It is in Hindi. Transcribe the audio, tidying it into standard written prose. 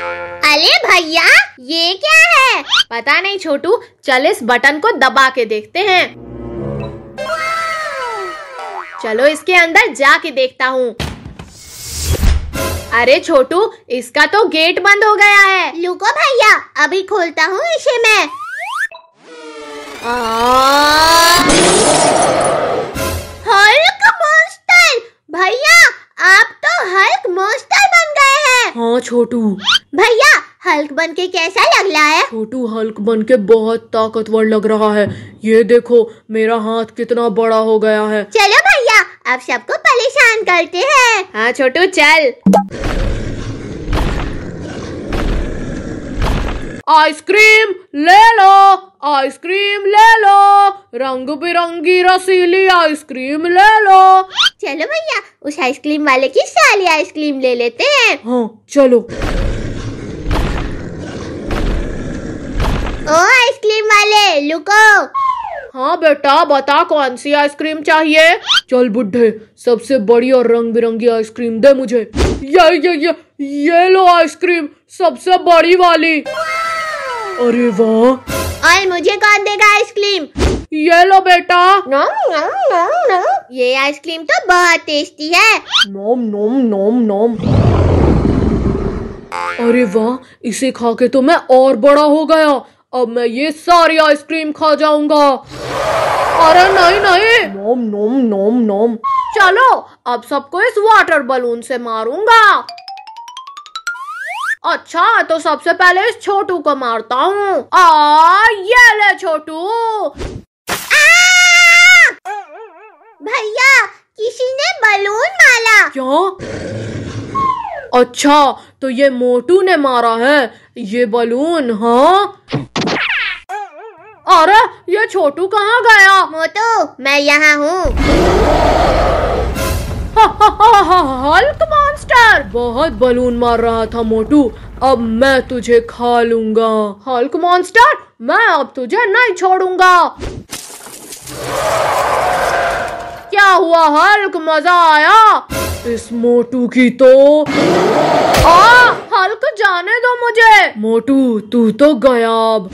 अरे भैया ये क्या है? पता नहीं छोटू, चल इस बटन को दबा के देखते हैं। चलो इसके अंदर जाके देखता हूँ। अरे छोटू, इसका तो गेट बंद हो गया है। लुको भैया, अभी खोलता हूँ इसे मैं। Hulk monster! भैया आप तो हल्क मॉन्स्टर बन गए हैं। हाँ छोटू। भैया हल्क बन के कैसा लग रहा है? छोटू हल्क बन के बहुत ताकतवर लग रहा है। ये देखो मेरा हाथ कितना बड़ा हो गया है। चलो भैया आप सबको परेशान करते हैं। हाँ छोटू चल। आइसक्रीम ले लो, आइसक्रीम ले लो, रंग बिरंगी रसीली आइसक्रीम ले लो। चलो भैया उस आइसक्रीम वाले की सारी आइसक्रीम ले लेते हैं। हाँ चलो। ओ आइसक्रीम वाले लुको। हाँ बेटा बता कौन सी आइसक्रीम चाहिए? चल बुड्ढे सबसे बड़ी और रंग बिरंगी आइसक्रीम दे मुझे। ये ये ये ये लो आइसक्रीम सबसे बड़ी वाली। अरे वाह। और मुझे कौन देगा आइसक्रीम? ये लो बेटा। ये आइसक्रीम तो बहुत टेस्टी है। नोम नोम नोम नोम। अरे वाह, इसे खा के तो मैं और बड़ा हो गया। अब मैं ये सारी आइसक्रीम खा जाऊंगा। अरे नहीं नहीं। नोम नोम नोम नोम। चलो अब सबको इस वाटर बलून से मारूंगा। अच्छा तो सबसे पहले इस छोटू को मारता हूँ। ये ले छोटू। भैया किसी ने बलून मारा। क्यों? अच्छा तो ये मोटू ने मारा है ये बलून। हाँ। अरे ये छोटू कहाँ गया? मोटू मैं यहाँ हूँ। हल्क मॉन्स्टर बहुत बलून मार रहा था मोटू, अब मैं तुझे खा लूंगा। हल्क मॉन्स्टर मैं अब तुझे नहीं छोड़ूंगा। क्या हुआ हल्क, मजा आया? इस मोटू की तो। हल्क जाने दो मुझे। मोटू तू तो गायब।